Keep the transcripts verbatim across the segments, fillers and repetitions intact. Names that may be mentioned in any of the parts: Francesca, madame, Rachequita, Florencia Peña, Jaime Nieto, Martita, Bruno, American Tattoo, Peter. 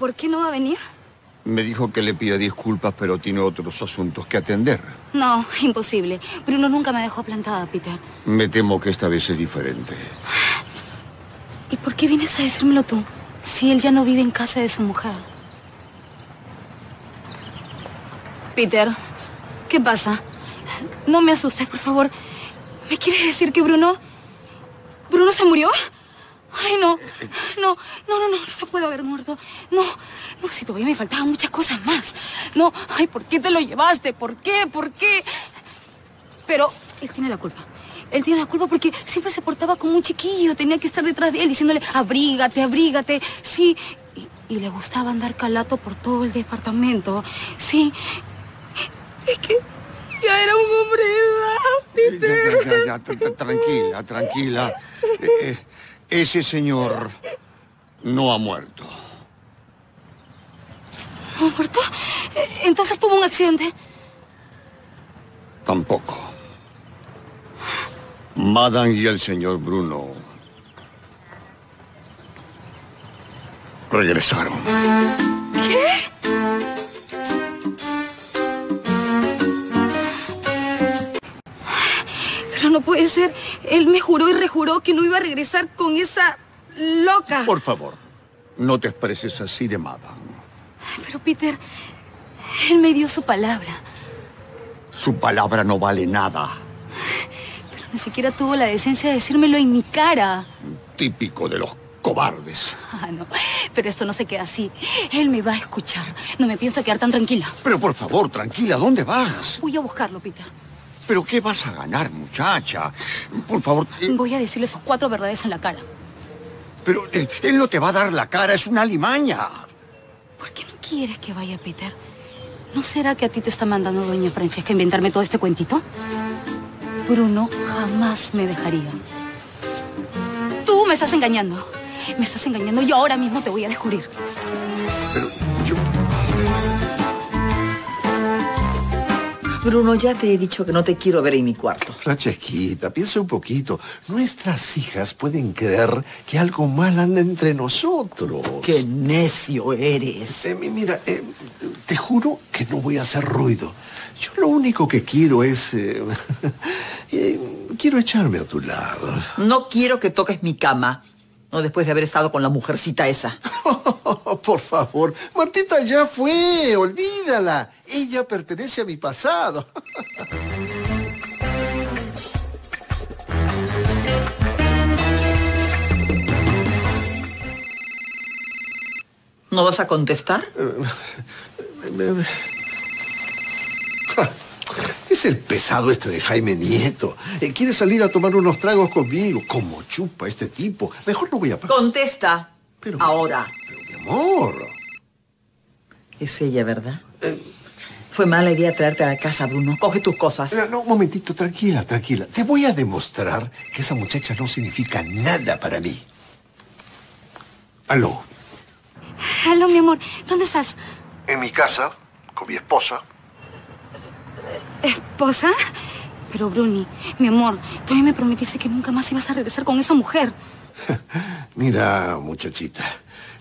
¿Por qué no va a venir? Me dijo que le pida disculpas, pero tiene otros asuntos que atender. No, imposible. Bruno nunca me dejó plantada, Peter. Me temo que esta vez es diferente. ¿Y por qué vienes a decírmelo tú? Si él ya no vive en casa de su mujer. Peter, ¿qué pasa? No me asustes, por favor. ¿Me quieres decir que Bruno... Bruno se murió? Ay, no, no, no, no, no, no se puede haber muerto. No, no, si todavía me faltaban muchas cosas más. No, ay, ¿por qué te lo llevaste? ¿Por qué? ¿Por qué? Pero él tiene la culpa. Él tiene la culpa porque siempre se portaba como un chiquillo. Tenía que estar detrás de él diciéndole, abrígate, abrígate. Sí, y, y le gustaba andar calato por todo el departamento. Sí, es que... ya era un hombre de edad. Ya, ya, ya, ya, ya, tranquila, tranquila. Eh, eh, ese señor no ha muerto. ¿No ha muerto? ¿Entonces tuvo un accidente? Tampoco. Madame y el señor Bruno regresaron. ¿Qué? No puede ser. Él me juró y rejuró que no iba a regresar con esa loca. Por favor, no te expreses así de madame. Pero, Peter, él me dio su palabra. Su palabra no vale nada. Pero ni siquiera tuvo la decencia de decírmelo en mi cara. Típico de los cobardes. Ah, no. Pero esto no se queda así. Él me va a escuchar. No me pienso quedar tan tranquila. Pero, por favor, tranquila. ¿Dónde vas? Voy a buscarlo, Peter. ¿Pero qué vas a ganar, muchacha? Por favor... Eh... voy a decirle esas cuatro verdades en la cara. Pero eh, él no te va a dar la cara, es una alimaña. ¿Por qué no quieres que vaya, Peter? ¿No será que a ti te está mandando doña Francesca a inventarme todo este cuentito? Bruno jamás me dejaría. Tú me estás engañando. Me estás engañando y ahora mismo te voy a descubrir. Pero yo... Bruno, ya te he dicho que no te quiero ver en mi cuarto. Rachequita, piensa un poquito. Nuestras hijas pueden creer que algo mal anda entre nosotros. ¡Qué necio eres! Eh, mira, eh, te juro que no voy a hacer ruido. Yo lo único que quiero es... Eh, eh, quiero echarme a tu lado. No quiero que toques mi cama. No después de haber estado con la mujercita esa. Por favor, Martita ya fue, olvídala. Ella pertenece a mi pasado. ¿No vas a contestar? Es el pesado este de Jaime Nieto. Eh, quiere salir a tomar unos tragos conmigo. Como chupa este tipo. Mejor no voy a... Contesta. Pero, ahora. Pero, mi amor. Es ella, ¿verdad? Eh... Fue mala idea traerte a la casa, Bruno. Coge tus cosas. No, no, un momentito. Tranquila, tranquila. Te voy a demostrar que esa muchacha no significa nada para mí. Aló. Aló, mi amor. ¿Dónde estás? En mi casa, con mi esposa. ¿Esposa? Pero, Bruni, mi amor, todavía me prometiste que nunca más ibas a regresar con esa mujer. Mira, muchachita,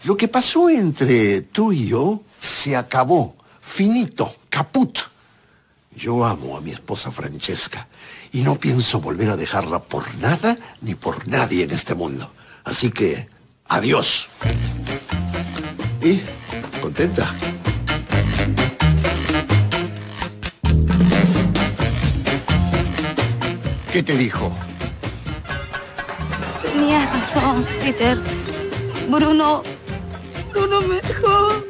lo que pasó entre tú y yo se acabó. Finito, caput. Yo amo a mi esposa Francesca y no pienso volver a dejarla por nada ni por nadie en este mundo. Así que, adiós. ¿Y? ¿Contenta? ¿Qué te dijo? Tenías razón, Peter. Bruno... Bruno me dejó.